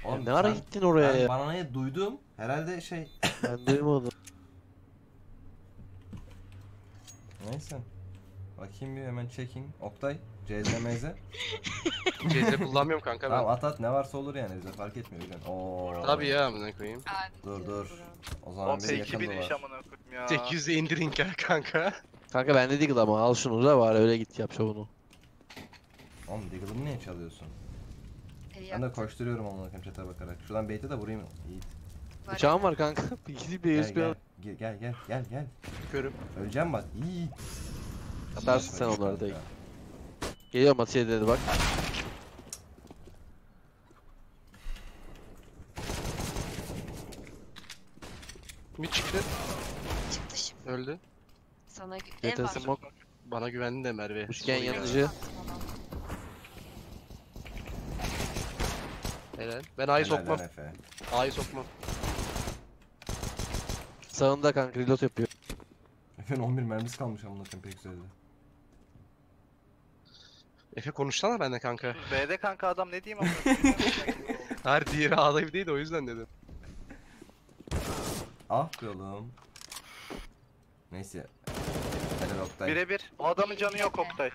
Oğlum ne ara gittin oraya ya? Bana ne duydum? Herhalde şey... Ben duymadım. Neyse. Bakayım bir hemen checking. Oktay, CZMZ. CZ kullanmıyorum kanka ben. Tamam at ne varsa olur yani bize fark etmiyor bilen. Oo. Tabii ya amına koyayım. Dur. O zaman bir yakında var. 800'e indirin kanka. Kanka bende Deagle ama al şunu da var öyle git yap şovunu. Oğlum Deagle'ımı niye çalıyorsun? Ben de koşturuyorum onunla chat'e bakarak. Şuradan bait'e de vurayım. Yiğit. Bıçağım var kanka. Gidip de yüz gel. Körüm. Öleceğim bak. Yiğit. Atarsın sen onları da. Geliyor Mate'ye dedi bak. Mi çıktı? Çıktı şimdi. Öldü. Sana güvenim var. Bana güvendin de Merve. Üçgen yanıcı. Helal. Ben A'yı sokmam. Sağında kanka reload yapıyor. Efe'nin 11 mermisi kalmış amına koyayım pek güzeldi. Efe konuşsana bende kanka. B'de kanka adam ne diyeyim amına koyayım. Her diğeri A'da değil de o yüzden dedim. Ah kralım. Neyse. Helal Oktay. Birebir. O adamın canı yok Oktay.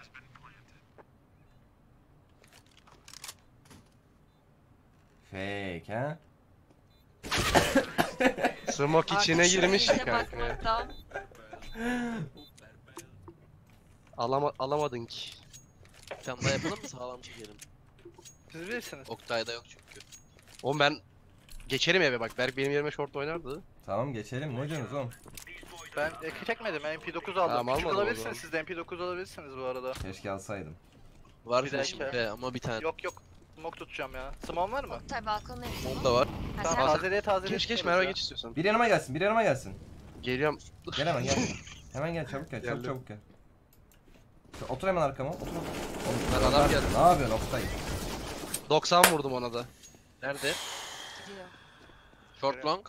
Fake ha? Smoke içine girmiş kanka. Alamadın ki. Sen daha yapalım mı sağlam çekelim? Siz bilirsiniz. Oktay'da yok çünkü. Oğlum ben geçerim eve bak. Berk benim yerime short oynardı. Tamam geçelim. Ne diyorsunuz oğlum? Ben çekmedim. MP9 aldım. Tamam, alabilirsiniz siz de MP9 alabilirsiniz bu arada. Keşke alsaydım. Var bir şimdi ama bir tane. Yok. Smoke tutacağım ya. Smoke var mı? Tabii balkonda. Smoke da var. Tamam, tazeliye. Geç Merve, geç istiyorsan. Bir yanıma gelsin, bir yanıma gelsin. Geliyorum. Gel hemen gel. Hemen gel, çabuk gel, çabuk çabuk gel. Otur hemen arkama, otur. Oğlum, adam geldi. Ne yapıyorsun Oktay? 90 vurdum ona da. Nerede? Gidiyor. Short long.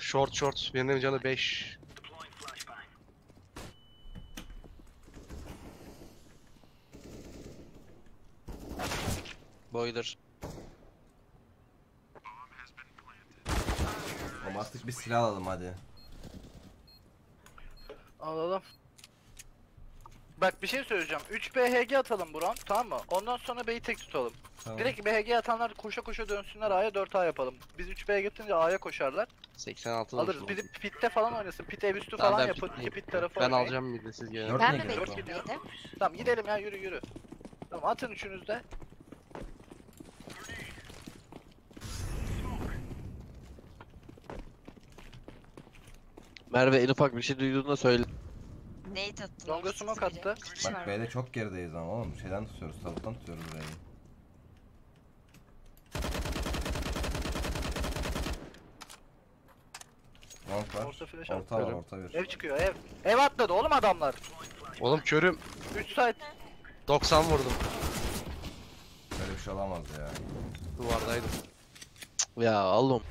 Short short. Benim canı 5. Boydur. Ama artık bir silah alalım hadi. Alalım. Bak bir şey söyleyeceğim. 3 BHG atalım buram, tamam mı? Ondan sonra B'yi tek tutalım. Tamam. Direkt BHG atanlar koşa koşa dönsünler, A'ya 4A yapalım. Biz 3 BHG atınca A'ya koşarlar. 86 alırız. Biri pitte falan oynasın. Pit ev üstü falan yapın. İki pit tarafı oynayın. Ben alacağım midde, siz gelin. Ben de bekliyorum. Tamam gidelim ya, yürü yürü. Tamam atın üçünüz de. Merve en ufak bir şey duyduğunda söyle. Neyi tattın? Longa smoke attı. Bak B'de çok gerideyiz ama oğlum. Şeyden tutuyoruz, tabuttan tutuyoruz B'yi. Long var. Orta var, orta bir. Ev çıkıyor, ev. Ev atladı oğlum adamlar. Oğlum körüm. 3 site. 90 vurdum. Böyle bir şey olamaz ya. Duvardaydım. Ya oğlum.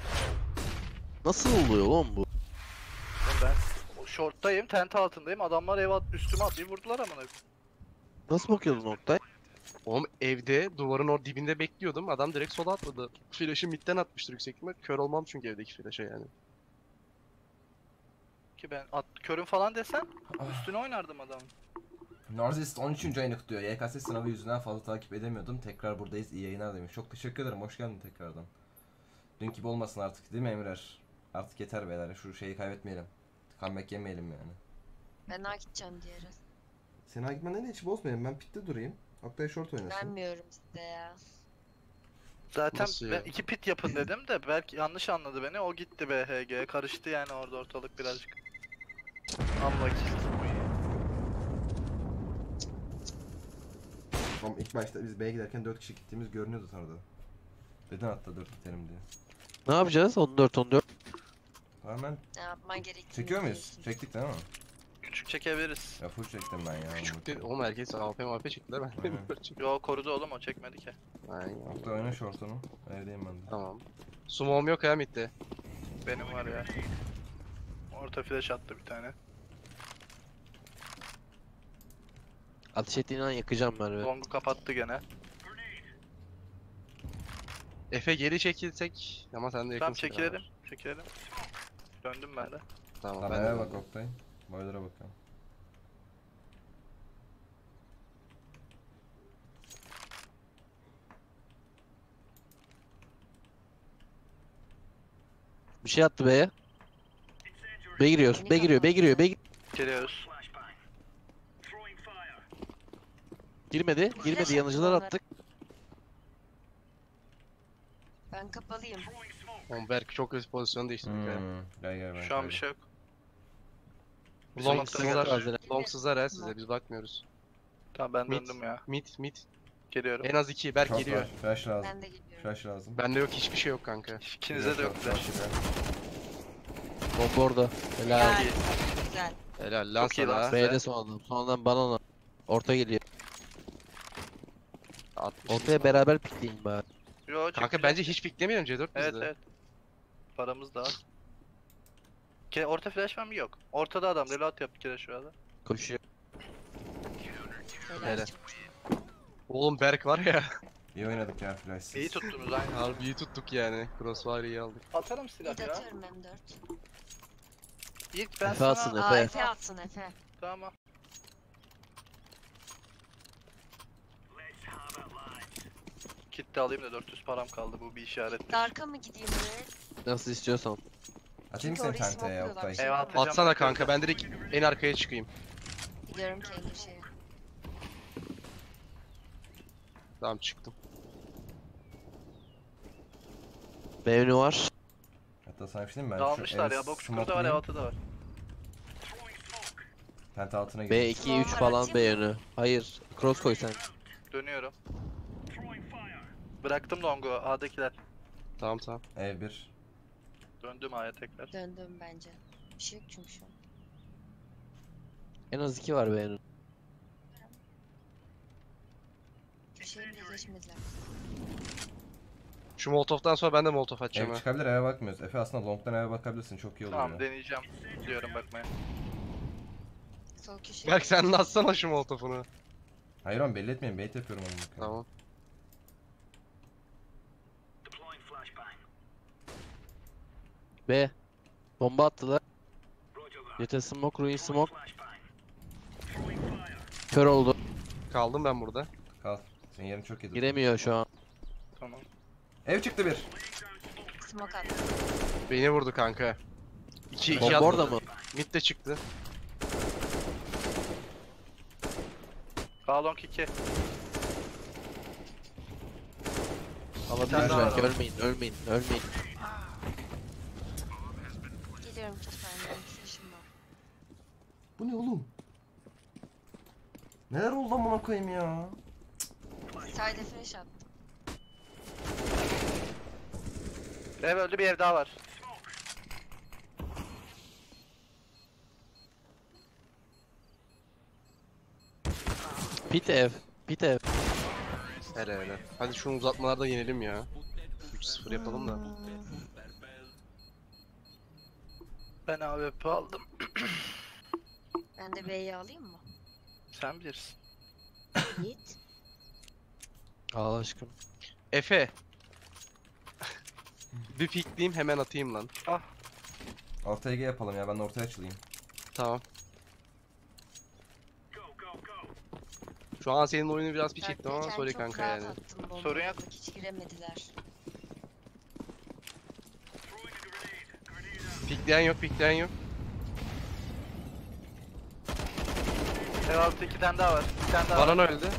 Nasıl oluyor oğlum bu? Ben short'tayım, tent altındayım. Adamlar ev at, üstüme atlayıp vurdular amına. Nasıl bakıyordun Oktay? Oğlum evde duvarın o dibinde bekliyordum. Adam direkt sola atladı. Flash'ı midden atmıştır yüksek ihtimal. Kör olmam çünkü evdeki flash'a yani. Ki ben körüm falan desen üstüne oynardım adamın. Narzist 13. ayını kutluyor. YKS sınavı yüzünden fazla takip edemiyordum. Tekrar buradayız. İyi yayınlar demiş. Çok teşekkür ederim. Hoş geldin tekrardan. Dün gibi olmasın artık değil mi Emrer? Artık yeter beyler. Şu şeyi kaybetmeyelim. Comeback yemeyelim yani. Ben daha gideceğim diğeri. Sen daha gitmeden de hiç bozmayayım. Ben pitte durayım. Oktay short oynasın. Güvenmiyorum size ya. Zaten nasıl ben ya? 2 pit yapın dedim de belki yanlış anladı beni. O gitti BHG'ye. Karıştı yani orada ortalık birazcık. Amma gittim. Oğlum ilk başta biz B'ye giderken 4 kişi gittiğimiz görünüyordu tarda. Neden hatta 4 gitelim diye. Ne yapacağız? 14-14. Hemen çekiyor muyuz? Çektik değil mi? Küçük çekebiliriz. Ya full çektim ben ya. Küçük değil. Oğlum herkes AP çektiler, ben de yo korudu oğlum, o çekmedi ki. Aynen. Hatta oyna şortunu. Evdeyim ben de. Tamam. Sumom yok ya midde. Benim var ya. Orta flash attı bir tane. Ateş ettiğinden yakacağım ben böyle. Longu kapattı gene. Efe geri çekilsek ama sen de yakınsın. Tamam çekilelim. Abi. Çekilelim. Döndüm ben de. Tamam, tamam ben de bak Oktay. Boylara bakalım. Bir şey attı B'ye. B giriyoruz. B giriyor. B giriyor. B giriyoruz. Girmedi. Girmedi. Yanıcılar attık. Ben kapalıyım. Oğlum Berk çok kötü pozisyon değiştirdik yani. Gel şu an bir şey yok. Longsızlar he size, biz bakmıyoruz. Tamam ben döndüm ya. Mid. Geliyorum. En az 2, Berk geliyor. Flash lazım. Ben de geliyorum. Flash lazım. Bende yok, hiçbir şey yok kanka. İkinize de yok flash. Bomb orada. Helal. Güzel. Helal lan sana. B'de sonladım. Sonradan banana. Orta geliyor. Ortaya beraber pikleyin bari. Yo, kanka bence hiç piklemiyorum C4 bizde. Evet evet. Paramız da az. Orta flash var mı? Yok. Ortada adam reload yaptı kere şu anda. Koşuyor. Hele. Oğlum Berk var ya. İyi oynadık ya flash'siz. İyi tuttunuz aynı. Harbi iyi tuttuk yani. Crossfire'ı iyi aldık. Atarım silah ya. Atıyorum M4. İlk ben Efe atsın sana... Efe atsın Efe. Tamam. Kitle alayım da 400 param kaldı, bu bir işaret. Darka mı gideyim be? Nasıl istiyorsan. Atayım sen tenteye ya Oktay. Atsana kanka, ben direkt en arkaya çıkayım. Gidiyorum kendi şeye. Tamam çıktım. Bevni var. Hatta sana bir şey diyeyim mi? Dağılmışlar ya, box kurda var, evatı da var. Tente altına gidiyor. B2-3 falan Bevni. Hayır, cross koy sen. Dönüyorum. Bıraktım longu A'dakiler. Tamam tamam. E1. Döndüm A'ya tekrar. Döndüm bence. Bir şey yok çünkü şu an. En az 2 var benim. Bir şey birleşmediler. Şu molotoftan sonra ben de molotof açacağım. Ev çıkabilir, eve bakmıyoruz. Efe aslında long'dan eve bakabilirsin, çok iyi olur. Tamam yani. Deneyeceğim. Biliyorum bakmaya. Berk sen de atsana şu molotofunu. Hayır oğlum belli etmeyin, bait yapıyorum onu. Tamam. B. Bomba attılar. Yete smoke, ruin smoke. Kör oldu. Kaldım ben burada. Kal. Senin yerin çok iyi. Giremiyor şu an. Tamam. Ev çıktı bir. Smoke attı. Beni vurdu kanka. 2 2 attı. Orada mı? Mid de çıktı. Kalon 2. Alabiliriz belki. Ölmeyin, ölmeyin, ölmeyin. Gidiyorum çok fena. Bu ne oğlum? Neler oldu lan buna koyayım ya? Side flash attım. Ev öldü, bir ev daha var. Pit ev, pit ev. Hele hele. Hadi şunu uzatmalarda yenelim ya. 3-0 yapalım da. Ben AWP aldım. Ben de B'yi alayım mı? Sen bilirsin. Yiğit. Allah aşkına. Efe. Bir pikleyeyim hemen atayım lan. Ah. Ortaya G yapalım ya, ben ortaya açılayım. Tamam. Şu an senin oyunu biraz piç ettim ama sorry kanka yani. Sorun yok. Hiç giremediler. Pikleyen yok, pikleyen yok. Herhalde 2 tane daha var. Bir tane daha Baran var. Öldü.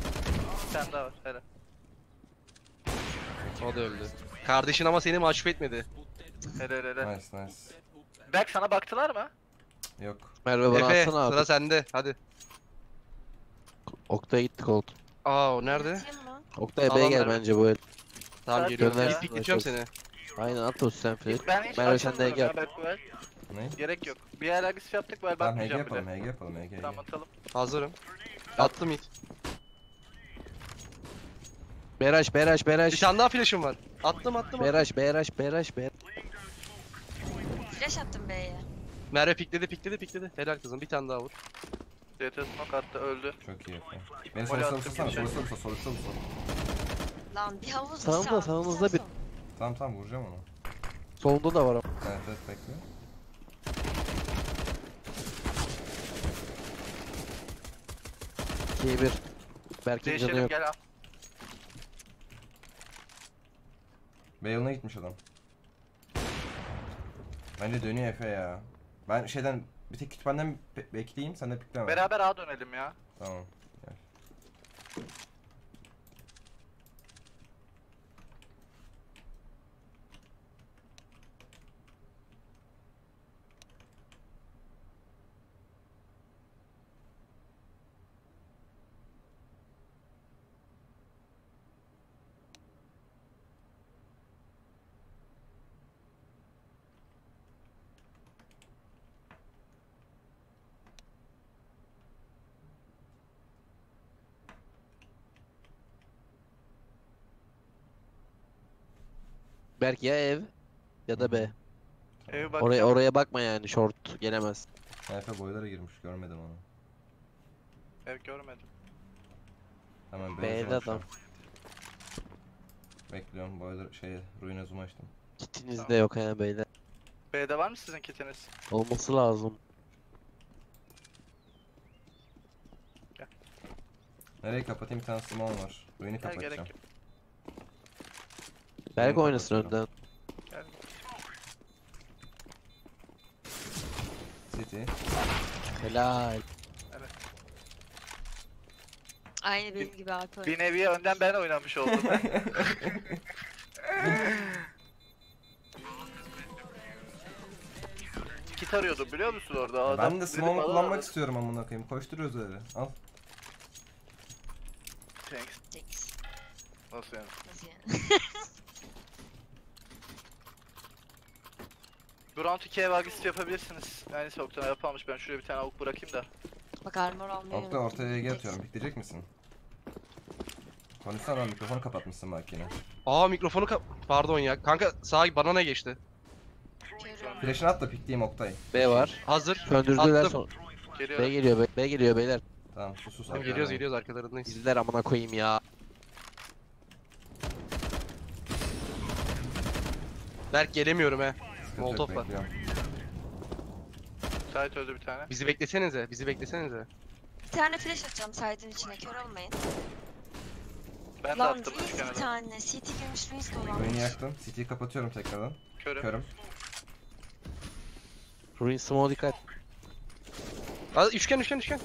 Bir tane daha var. Hele. O da öldü. Kardeşin ama seni mahcup etmedi. Hele hele hele. Nice nice. Berk sana baktılar mı? Yok. Merve bana Efe, atsana abi. Sıra sende hadi. Oktay'a gittik oldu. Aa o nerede? Oktay'a B'ye gel bence bu el. Tamam geliyorum. Ben pikleyeceğim seni. Aynen at olsun sen Fred. Merve sen de gel. Ne? Gerek yok. Bir yer agresif yaptık bu el, bakmayacağım bile. Tamam HG yapalım, HG. Tamam atalım. Hazırım. Attım hit. Beraj, beraj, beraj. Bir tane daha flash'ım var. Attım, attım. Beraj, beraj, beraj, beraj. Flash attım B'ye. Merve pikledi, pikledi, pikledi. Helal kızım, bir tane daha vur. DT smoke attı, öldü. Çok iyi. Beni soruştursana, soruşturursa, soruşturursa. Lan bir havuz mu? Sağımda, sağımızda bir... Tamam tamam, vuracağım onu. Solda da var ama. Evet, evet, bekle. K1. Berk'in canı yok. Gel al. Bale'ına gitmiş adam. Bence dönüyor Efe ya. Ben şeyden... Bir tek kütüphaneden bekleyeyim, sen de pikleme. Beraber A dönelim ya. Tamam, gel. Berk ya ev ya da B. Tamam. Oraya bakma yani, short gelemez. Efe boylara girmiş, görmedim onu. Ev görmedim. Tamam B'de adam. Bekliyorum boylar şey, ruine zoom açtım. Kitiniz tamam. De yok yani B'de. B'de var mı sizin kitiniz? Olması lazım. Gel. Nereye kapatayım, bir tane small var. Ruini kapatacağım. Berk oynasın önden. City. Helal. Evet. Aynı benim gibi abi. Bir nevi önden ben oynamış oldum. Kit arıyordum biliyor musun orada? Adam ben de smoke kullanmak alır. İstiyorum amına koyayım. Koşturuyoruz öyle. Al. Thanks. Nasıl yani? Nasıl yani? Bu round 2 ev agresif yapabilirsiniz. Yani Oktay'a yapılmış, ben şuraya bir tane avuk bırakayım da. Bak armor almıyor. Oktay ortaya EG atıyorum, bekleyecek misin? Konuşsana lan, mikrofonu kapatmışsın bak yine. Aa mikrofonu pardon ya. Kanka sağa bana ne geçti? Flash'ını at da pikleyeyim Oktay. B var. Hazır. Söndürdüler son. Geliyor. B geliyor, B geliyor beyler. Tamam sus. Tamam, geliyoruz arkalarındayız. İzler amına koyayım ya. Berk gelemiyorum he. Molotof'la. Sait öldü bir tane. Bizi beklesenize, Bir tane flash atacağım Sait'in içine, kör olmayın. Ben de attım bir tane. CT girmiş, Luis dolanmış. Beni yaktım, CT'yi kapatıyorum tekrardan. Körüm. Ruin smoke'a dikkat. Üçgen. Arkamda.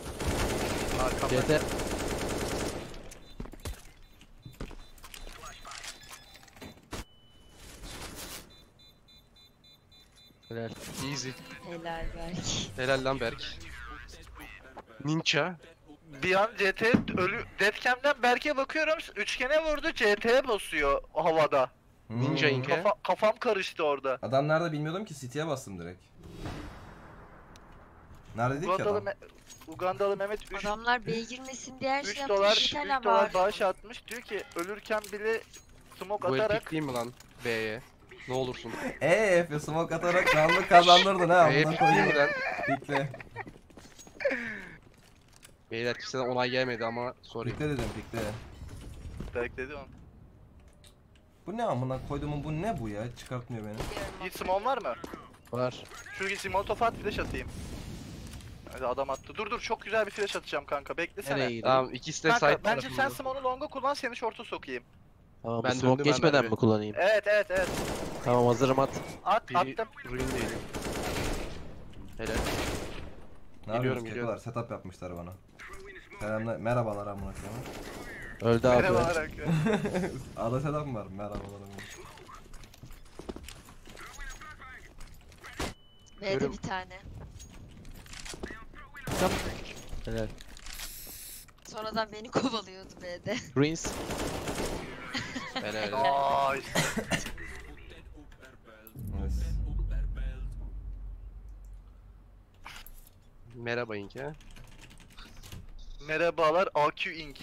Helal. Easy. Helal Berk. Helal lan Berk. Ninja. Bir an CT ölü... Deadcam'den Berk'e bakıyorum, üçgene vurdu, CT'ye basıyor havada. Ninja inke. Kafam karıştı orada. Adam nerede bilmiyordum ki, CT'ye bastım direkt. Neredeydik ya adam? Ugandalı Mehmet 3... Adamlar B'ye girmesin diye her şey yapmış. $3 bağış atmış, diyor ki ölürken bile smoke atarak... Bu el pikliyim mi lan B'ye? Ne olursun. Efe smoke atarak round'u kazandırdın ha. Buna koyayım lan. Pikle. Beyler kimseden onay gelmedi ama sorry. Pikle dedim, pikle. Berk dedi onu. Bu ne amına koyduğumun, bu ne bu ya? Çıkartmıyor beni. Yiğit smoke var mı? Var. Şu gitsin molotof at, flash atayım. Hadi adam attı. Dur çok güzel bir flash atacağım kanka. Beklesene. Tamam ikisi de side. Bence sen smoke'u longa kullan, seni short'a sokayım. Tamam, ben smoke geçmeden mi kullanayım? Evet. Tamam hazırım, at. Attım. Ruin değilim. Helal. Geliyorlar. Setup yapmışlar bana. Merhabalar amına koyayım. Öldü abi. Merhabalar. Ada setup mı var? Merhabalar amına. B'de bir tane. Tamam. Helal. Sonradan beni kovalıyordu B'de. Prince. Helal. Nice. Merhaba Ink ha. Merhabalar AQ Ink.